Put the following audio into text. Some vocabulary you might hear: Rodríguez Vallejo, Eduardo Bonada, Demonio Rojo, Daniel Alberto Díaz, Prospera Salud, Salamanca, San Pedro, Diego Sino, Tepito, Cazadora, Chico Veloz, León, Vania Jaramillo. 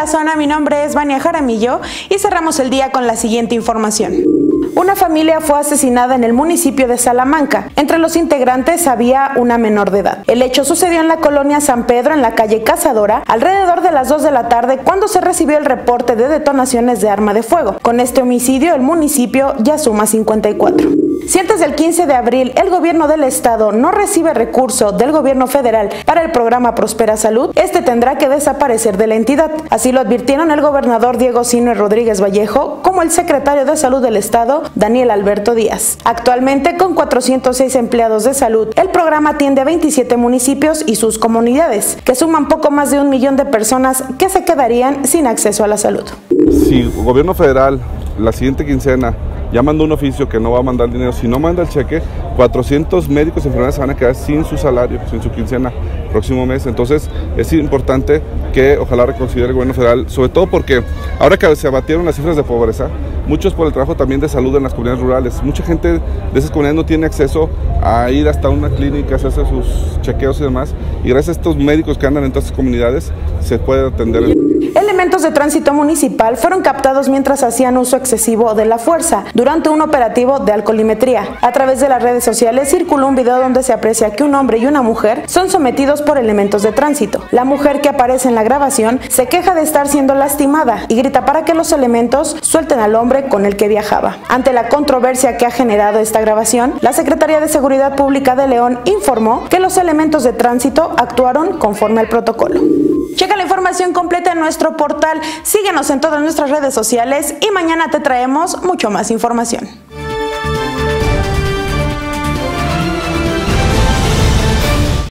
la zona, mi nombre es Vania Jaramillo y cerramos el día con la siguiente información. Una familia fue asesinada en el municipio de Salamanca. Entre los integrantes había una menor de edad. El hecho sucedió en la colonia San Pedro, en la calle Cazadora, alrededor de las 2 de la tarde, cuando se recibió el reporte de detonaciones de arma de fuego. Con este homicidio, el municipio ya suma 54. Si antes del 15 de abril el gobierno del estado no recibe recurso del gobierno federal para el programa Prospera Salud, este tendrá que desaparecer de la entidad. Así lo advirtieron el gobernador Diego Sino y Rodríguez Vallejo, como el secretario de Salud del estado, Daniel Alberto Díaz. Actualmente, con 406 empleados de salud, el programa atiende a 27 municipios y sus comunidades, que suman poco más de 1 millón de personas que se quedarían sin acceso a la salud. Si el gobierno federal la siguiente quincena ya mandó un oficio que no va a mandar dinero, si no manda el cheque, 400 médicos y enfermeras se van a quedar sin su salario, sin su quincena próximo mes. Entonces es importante que ojalá reconsidere el gobierno federal, sobre todo porque ahora que se abatieron las cifras de pobreza, muchos por el trabajo también de salud en las comunidades rurales, mucha gente de esas comunidades no tiene acceso a ir hasta una clínica, hacerse sus chequeos y demás, y gracias a estos médicos que andan en todas estas comunidades se puede atender. Elementos de tránsito municipal fueron captados mientras hacían uso excesivo de la fuerza durante un operativo de alcoholimetría. A través de las redes sociales circuló un video donde se aprecia que un hombre y una mujer son sometidos por elementos de tránsito. La mujer, que aparece en la grabación, se queja de estar siendo lastimada y grita para que los elementos suelten al hombre con el que viajaba. Ante la controversia que ha generado esta grabación, la Secretaría de Seguridad Pública de León informó que los elementos de tránsito actuaron conforme al protocolo. Checa la información completa en nuestro portal, síguenos en todas nuestras redes sociales y mañana te traemos mucho más información.